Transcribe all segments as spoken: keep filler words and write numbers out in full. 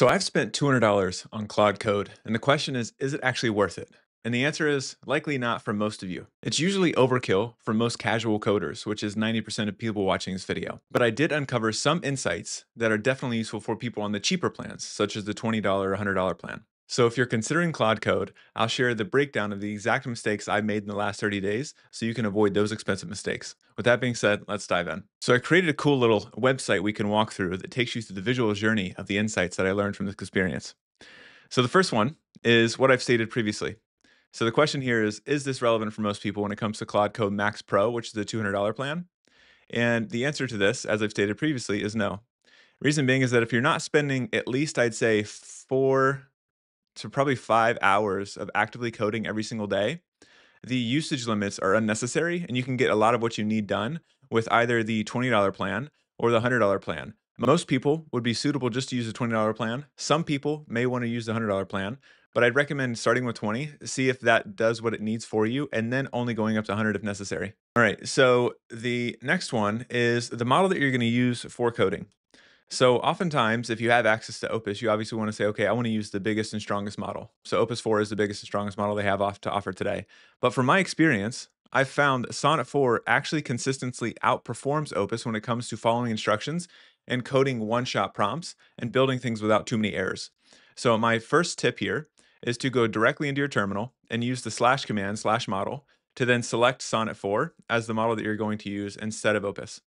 So I've spent two hundred dollars on Claude Code, and the question is, is it actually worth it? And the answer is likely not for most of you. It's usually overkill for most casual coders, which is ninety percent of people watching this video. But I did uncover some insights that are definitely useful for people on the cheaper plans, such as the twenty dollar or one hundred dollar plan. So if you're considering Claude Code, I'll share the breakdown of the exact mistakes I made in the last thirty days so you can avoid those expensive mistakes. With that being said, let's dive in. So I created a cool little website we can walk through that takes you through the visual journey of the insights that I learned from this experience. So the first one is what I've stated previously. So the question here is, is this relevant for most people when it comes to Claude Code Max Pro, which is the two hundred dollar plan? And the answer to this, as I've stated previously, is no. Reason being is that if you're not spending at least, I'd say, four to probably five hours of actively coding every single day, the usage limits are unnecessary, and you can get a lot of what you need done with either the twenty dollar plan or the one hundred dollar plan. Most people would be suitable just to use the twenty dollar plan. Some people may want to use the one hundred dollar plan, but I'd recommend starting with twenty, see if that does what it needs for you, and then only going up to one hundred if necessary. All right, so the next one is the model that you're going to use for coding. So oftentimes, if you have access to Opus, you obviously want to say, okay, I want to use the biggest and strongest model. So Opus four is the biggest and strongest model they have off to offer today. But from my experience, I've found that Sonnet four actually consistently outperforms Opus when it comes to following instructions and coding one-shot prompts and building things without too many errors. So my first tip here is to go directly into your terminal and use the slash command slash model to then select Sonnet four as the model that you're going to use instead of Opus.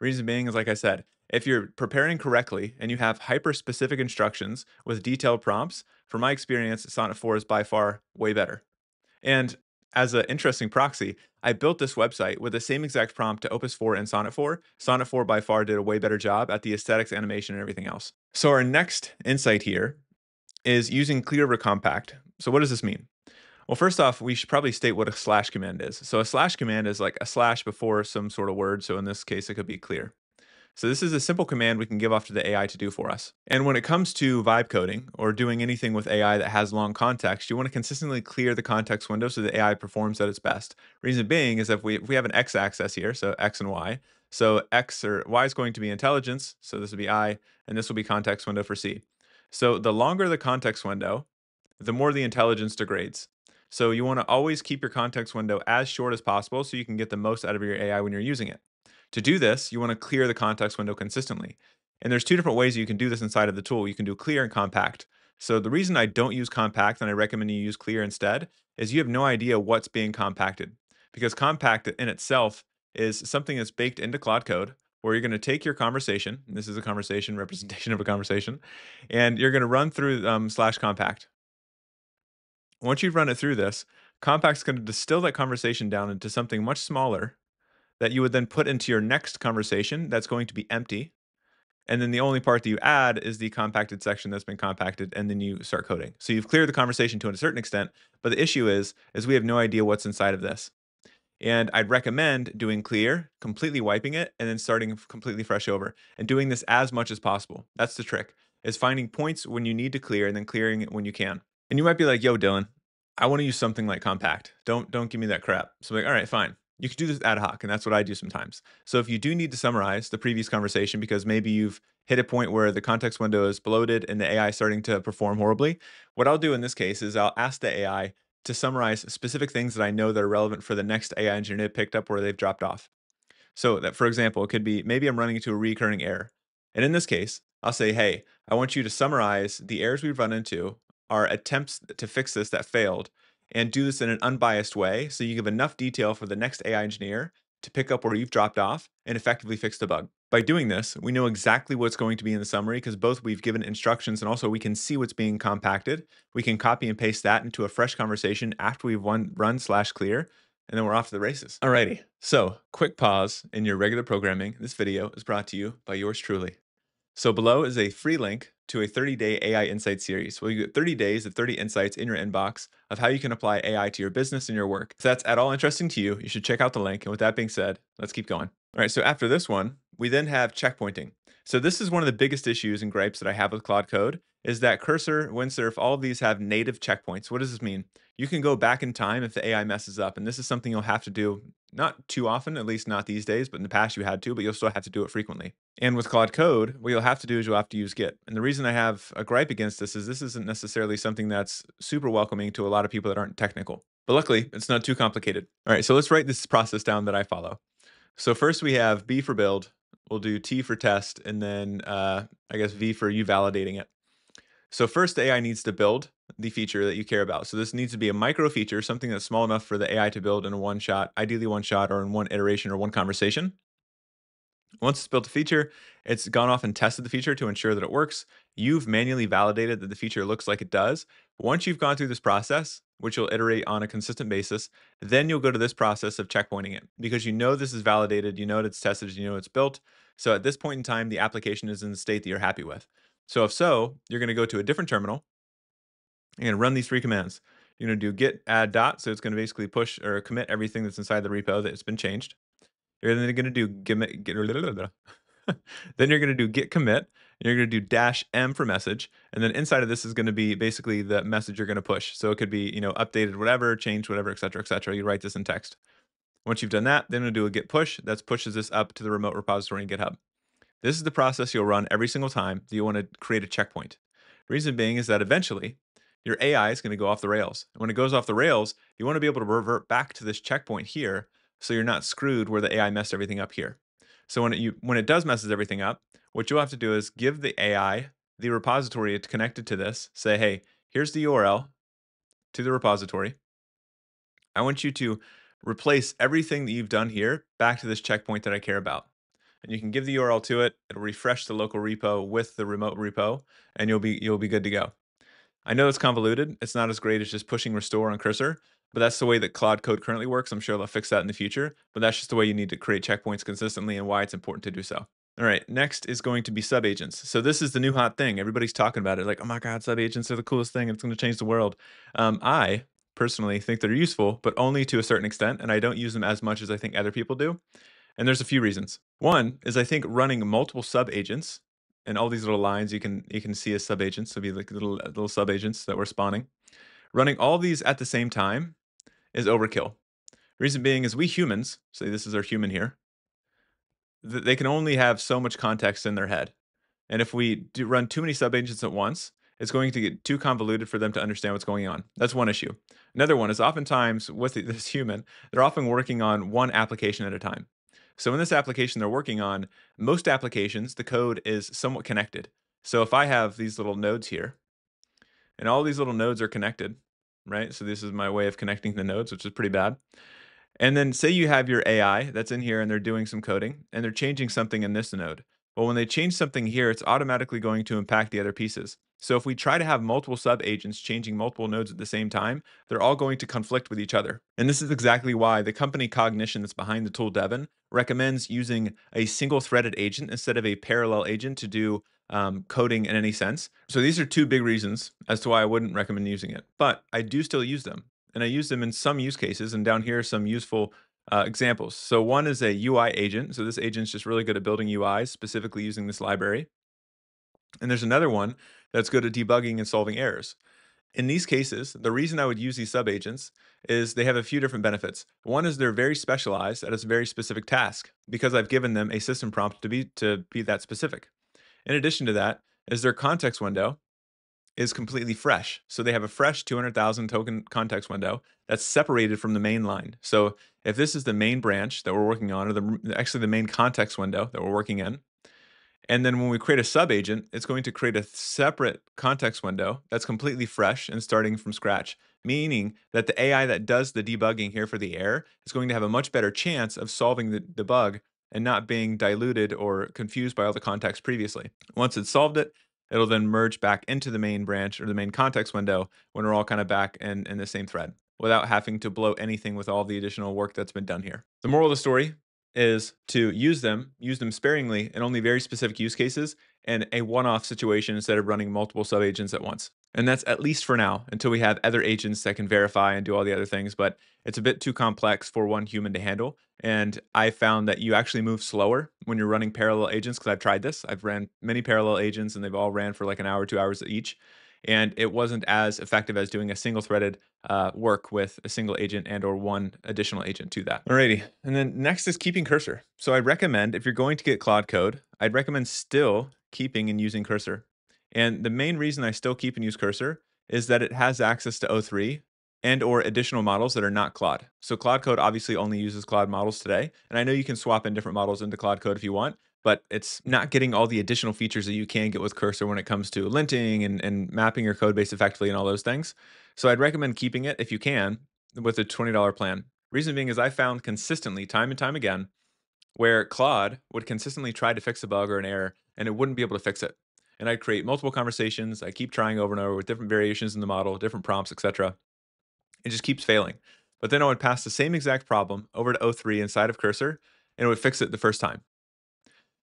Reason being is, like I said, if you're preparing correctly and you have hyper-specific instructions with detailed prompts, from my experience, Sonnet four is by far way better. And as an interesting proxy, I built this website with the same exact prompt to Opus four and Sonnet four. Sonnet four by far did a way better job at the aesthetics, animation, and everything else. So our next insight here is using clear over compact. So what does this mean? Well, first off, we should probably state what a slash command is. So a slash command is like a slash before some sort of word. So in this case, it could be clear. So this is a simple command we can give off to the A I to do for us. And when it comes to vibe coding or doing anything with A I that has long context, you want to consistently clear the context window so the A I performs at its best. Reason being is if we, if we have an X axis here, so X and Y, so X or Y is going to be intelligence, so this will be I, and this will be context window for C. So the longer the context window, the more the intelligence degrades. So you want to always keep your context window as short as possible so you can get the most out of your A I when you're using it. To do this, you want to clear the context window consistently. And there's two different ways you can do this inside of the tool. You can do clear and compact. So the reason I don't use compact and I recommend you use clear instead is you have no idea what's being compacted, because compact in itself is something that's baked into Claude Code where you're going to take your conversation, and this is a conversation, representation of a conversation, and you're going to run through um, slash compact. Once you've run it through this, compact's going to distill that conversation down into something much smaller that you would then put into your next conversation that's going to be empty. And then the only part that you add is the compacted section that's been compacted, and then you start coding. So you've cleared the conversation to a certain extent, but the issue is, is we have no idea what's inside of this. And I'd recommend doing clear, completely wiping it, and then starting completely fresh over, and doing this as much as possible. That's the trick, is finding points when you need to clear and then clearing it when you can. And you might be like, yo, Dylan, I wanna use something like compact. Don't, don't give me that crap. So I'm like, all right, fine. You could do this ad hoc, and that's what I do sometimes. So if you do need to summarize the previous conversation because maybe you've hit a point where the context window is bloated and the A I is starting to perform horribly, what I'll do in this case is I'll ask the A I to summarize specific things that I know that are relevant for the next A I engineer picked up where they've dropped off. So that, for example, it could be maybe I'm running into a recurring error. And in this case, I'll say, hey, I want you to summarize the errors we've run into, our attempts to fix this that failed, and do this in an unbiased way so you give enough detail for the next A I engineer to pick up where you've dropped off and effectively fix the bug. By doing this, we know exactly what's going to be in the summary because both we've given instructions and also we can see what's being compacted. We can copy and paste that into a fresh conversation after we've run, run slash clear, and then we're off to the races. Alrighty, so quick pause in your regular programming. This video is brought to you by yours truly. So below is a free link to a thirty day A I Insight series. Well, you get thirty days of thirty insights in your inbox of how you can apply A I to your business and your work. If that's at all interesting to you, you should check out the link. And with that being said, let's keep going. All right, so after this one, we then have checkpointing. So this is one of the biggest issues and gripes that I have with Claude Code is that Cursor, Windsurf, all of these have native checkpoints. What does this mean? You can go back in time if the A I messes up, and this is something you'll have to do not too often, at least not these days, but in the past you had to, but you'll still have to do it frequently. And with Claude Code, what you'll have to do is you'll have to use Git. And the reason I have a gripe against this is this isn't necessarily something that's super welcoming to a lot of people that aren't technical. But luckily, it's not too complicated. All right, so let's write this process down that I follow. So first we have B for build, we'll do T for test, and then uh, I guess V for you validating it. So first the A I needs to build the feature that you care about. So this needs to be a micro feature, something that's small enough for the A I to build in a one shot, ideally one shot or in one iteration or one conversation. Once it's built the feature, it's gone off and tested the feature to ensure that it works. You've manually validated that the feature looks like it does. Once you've gone through this process, which you'll iterate on a consistent basis, then you'll go to this process of checkpointing it because you know this is validated, you know it's tested, you know it's built. So at this point in time, the application is in the state that you're happy with. So if so, you're going to go to a different terminal. You're going to run these three commands. You're going to do git add dot. So it's going to basically push or commit everything that's inside the repo that's been changed. You're then going to do git, git then you're going to do git commit. You're going to do dash M for message. And then inside of this is going to be basically the message you're going to push. So it could be, you know, updated, whatever, changed, whatever, et cetera, et cetera. You write this in text. Once you've done that, then we'll do a git push. That pushes this up to the remote repository in GitHub. This is the process you'll run every single time that you want to create a checkpoint. Reason being is that eventually your A I is going to go off the rails. And when it goes off the rails, you want to be able to revert back to this checkpoint here so you're not screwed where the A I messed everything up here. So when it, you, when it does messes everything up, what you'll have to do is give the A I the repository connected to this, say, hey, here's the U R L to the repository. I want you to replace everything that you've done here back to this checkpoint that I care about. And you can give the U R L to it. It'll refresh the local repo with the remote repo, and you'll be you'll be good to go. I know it's convoluted. It's not as great as just pushing restore on Cursor, but that's the way that Claude Code currently works. I'm sure they'll fix that in the future, but that's just the way you need to create checkpoints consistently and why it's important to do so. All right, next is going to be subagents. So this is the new hot thing. Everybody's talking about it. Like, oh my God, subagents are the coolest thing. It's going to change the world. Um, I personally think they're useful, but only to a certain extent, and I don't use them as much as I think other people do. And there's a few reasons. One is I think running multiple sub-agents, and all these little lines you can you can see as sub-agents, so be like little, little sub-agents that we're spawning. Running all these at the same time is overkill. Reason being is we humans, say this is our human here, th they can only have so much context in their head. And if we do run too many sub-agents at once, it's going to get too convoluted for them to understand what's going on. That's one issue. Another one is oftentimes with this human, they're often working on one application at a time. So in this application they're working on, most applications, the code is somewhat connected. So if I have these little nodes here, and all these little nodes are connected, right? So this is my way of connecting the nodes, which is pretty bad. And then say you have your A I that's in here and they're doing some coding, and they're changing something in this node. Well, when they change something here, it's automatically going to impact the other pieces. So if we try to have multiple sub-agents changing multiple nodes at the same time, they're all going to conflict with each other. And this is exactly why the company Cognition that's behind the tool Devon recommends using a single threaded agent instead of a parallel agent to do um, coding in any sense. So these are two big reasons as to why I wouldn't recommend using it, but I do still use them. And I use them in some use cases, and down here are some useful uh, examples. So one is a U I agent. So this agent's just really good at building U Is, specifically using this library. And there's another one that's good at debugging and solving errors. In these cases, the reason I would use these subagents is they have a few different benefits. One is they're very specialized at a very specific task because I've given them a system prompt to be, to be that specific. In addition to that, is their context window is completely fresh. So they have a fresh two hundred thousand token context window that's separated from the main line. So if this is the main branch that we're working on, or the, actually the main context window that we're working in, and then when we create a sub-agent, it's going to create a separate context window that's completely fresh and starting from scratch, meaning that the A I that does the debugging here for the error is going to have a much better chance of solving the, the bug and not being diluted or confused by all the context previously. Once it's solved it, it'll then merge back into the main branch or the main context window when we're all kind of back in, in the same thread without having to blow anything with all the additional work that's been done here. The moral of the story is to use them, use them sparingly in only very specific use cases and a one-off situation instead of running multiple sub-agents at once. And that's at least for now until we have other agents that can verify and do all the other things, but it's a bit too complex for one human to handle. And I found that you actually move slower when you're running parallel agents because I've tried this. I've ran many parallel agents and they've all ran for like an hour, two hours each. and it wasn't as effective as doing a single threaded uh, work with a single agent and or one additional agent to that. Alrighty, and then next is keeping Cursor. So I recommend, if you're going to get Claude Code, I'd recommend still keeping and using Cursor. And the main reason I still keep and use Cursor is that it has access to O three and or additional models that are not Claude. So Claude Code obviously only uses Claude models today. And I know you can swap in different models into Claude Code if you want, but it's not getting all the additional features that you can get with Cursor when it comes to linting and, and mapping your code base effectively and all those things. So I'd recommend keeping it if you can with a twenty dollar plan. Reason being is I found consistently, time and time again, where Claude would consistently try to fix a bug or an error and it wouldn't be able to fix it. And I'd create multiple conversations. I keep trying over and over with different variations in the model, different prompts, et cetera. It just keeps failing. But then I would pass the same exact problem over to O three inside of Cursor, and it would fix it the first time.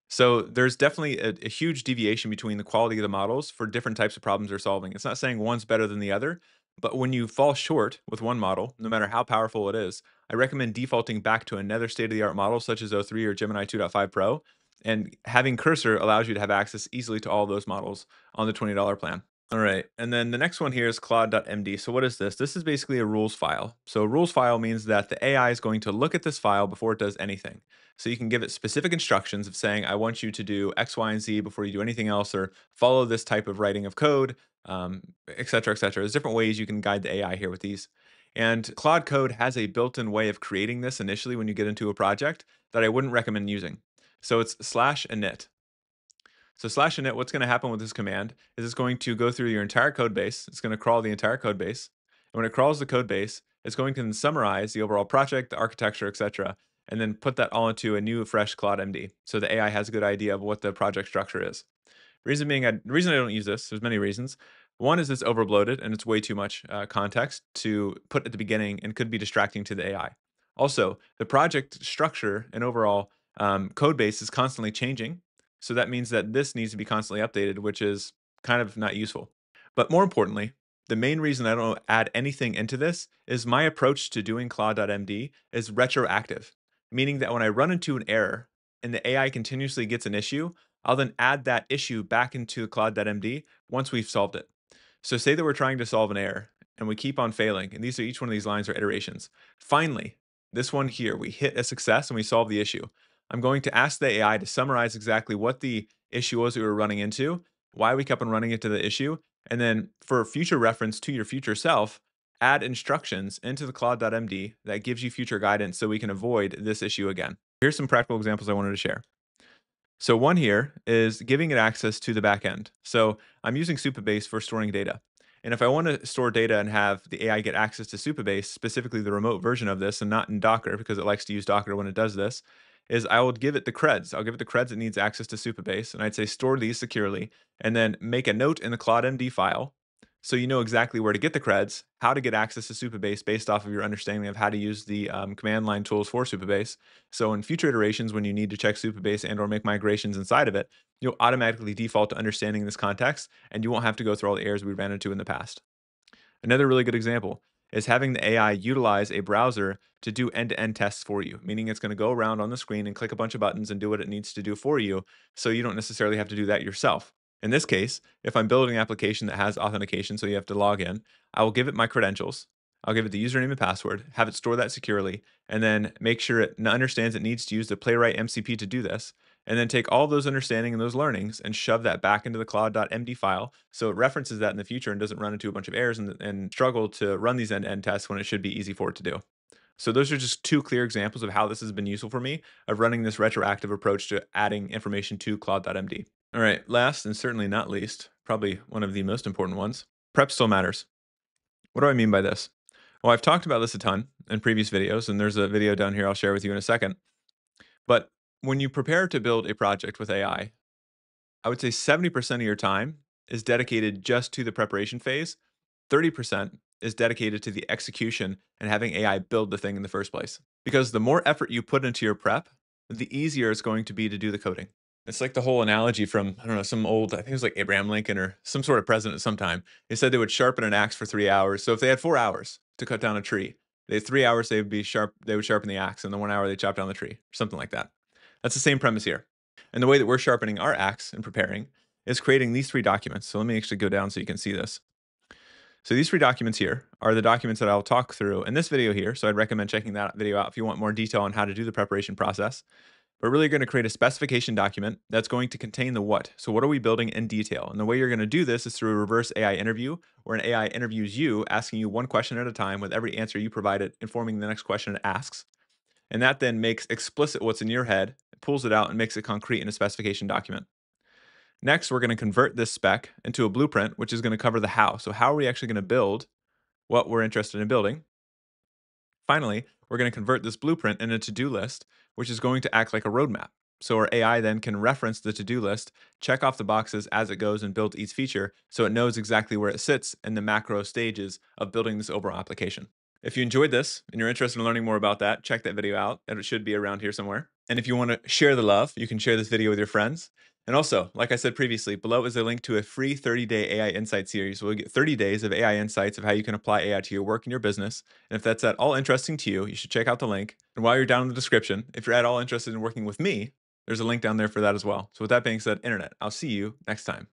So there's definitely a, a huge deviation between the quality of the models for different types of problems they're solving. It's not saying one's better than the other, but when you fall short with one model, no matter how powerful it is, I recommend defaulting back to another state-of-the-art model such as O three or Gemini two point five Pro, and having Cursor allows you to have access easily to all those models on the twenty dollar plan. All right, and then the next one here is Claude dot M D. So what is this? This is basically a rules file. So a rules file means that the A I is going to look at this file before it does anything. So you can give it specific instructions of saying, I want you to do X, Y, and Z before you do anything else, or follow this type of writing of code, um, et cetera, et cetera. There's different ways you can guide the A I here with these. And Claude Code has a built-in way of creating this initially when you get into a project that I wouldn't recommend using. So it's slash init. So slash init, what's going to happen with this command is it's going to go through your entire code base. It's going to crawl the entire code base. And when it crawls the code base, it's going to summarize the overall project, the architecture, et cetera, and then put that all into a new fresh Claude M D. So the A I has a good idea of what the project structure is. Reason being, I, the reason I don't use this, there's many reasons. One is it's overbloated and it's way too much uh, context to put at the beginning and could be distracting to the A I. Also, the project structure and overall um, code base is constantly changing. So that means that this needs to be constantly updated, which is kind of not useful. But more importantly, the main reason I don't add anything into this is my approach to doing Claude dot M D is retroactive, meaning that when I run into an error and the A I continuously gets an issue, I'll then add that issue back into Claude dot M D once we've solved it. So say that we're trying to solve an error and we keep on failing, and these are each one of these lines are iterations. Finally, this one here, we hit a success and we solve the issue. I'm going to ask the A I to summarize exactly what the issue was we were running into, why we kept on running into the issue, and then for future reference to your future self, add instructions into the Claude dot M D that gives you future guidance so we can avoid this issue again. Here's some practical examples I wanted to share. So one here is giving it access to the backend. So I'm using Supabase for storing data. And if I want to store data and have the A I get access to Supabase, specifically the remote version of this and not in Docker, because it likes to use Docker when it does this, is I will give it the creds. I'll give it the creds it needs access to Supabase, and I'd say store these securely, and then make a note in the Claude M D file so you know exactly where to get the creds, how to get access to Supabase based off of your understanding of how to use the um, command line tools for Supabase. So in future iterations, when you need to check Supabase and or make migrations inside of it, you'll automatically default to understanding this context, and you won't have to go through all the errors we ran into in the past. Another really good example is having the A I utilize a browser to do end-to-end tests for you, meaning it's going to go around on the screen and click a bunch of buttons and do what it needs to do for you, so you don't necessarily have to do that yourself. In this case, if I'm building an application that has authentication, so you have to log in, I will give it my credentials, I'll give it the username and password, have it store that securely, and then make sure it understands it needs to use the Playwright M C P to do this, and then take all those understanding and those learnings and shove that back into the Claude dot M D file so it references that in the future and doesn't run into a bunch of errors and, and struggle to run these end-to-end tests when it should be easy for it to do. So those are just two clear examples of how this has been useful for me of running this retroactive approach to adding information to Claude dot M D. All right, last and certainly not least, probably one of the most important ones, prep still matters. What do I mean by this? Well, I've talked about this a ton in previous videos, and there's a video down here I'll share with you in a second. But when you prepare to build a project with A I, I would say seventy percent of your time is dedicated just to the preparation phase. thirty percent is dedicated to the execution and having A I build the thing in the first place. Because the more effort you put into your prep, the easier it's going to be to do the coding. It's like the whole analogy from, I don't know, some old, I think it was like Abraham Lincoln or some sort of president sometime. They said they would sharpen an axe for three hours. So if they had four hours to cut down a tree, they had three hours they would be sharp, they would sharpen the axe, and the one hour they chop down the tree, or something like that. That's the same premise here. And the way that we're sharpening our axe and preparing is creating these three documents. So let me actually go down so you can see this. So these three documents here are the documents that I'll talk through in this video here. So I'd recommend checking that video out if you want more detail on how to do the preparation process. But really, you're going to create a specification document that's going to contain the what. So what are we building in detail? And the way you're going to do this is through a reverse A I interview, where an A I interviews you, asking you one question at a time, with every answer you provide it informing the next question it asks. And that then makes explicit what's in your head, pulls it out, and makes it concrete in a specification document. Next, we're going to convert this spec into a blueprint, which is going to cover the how. So how are we actually going to build what we're interested in building? Finally, we're going to convert this blueprint into a to-do list, which is going to act like a roadmap. So our A I then can reference the to-do list, check off the boxes as it goes, and build each feature so it knows exactly where it sits in the macro stages of building this overall application. If you enjoyed this and you're interested in learning more about that, check that video out. It should be around here somewhere. And if you want to share the love, you can share this video with your friends. And also, like I said previously, below is a link to a free thirty day A I Insight series. We'll get thirty days of A I insights of how you can apply A I to your work and your business. And if that's at all interesting to you, you should check out the link. And while you're down in the description, if you're at all interested in working with me, there's a link down there for that as well. So with that being said, Internet, I'll see you next time.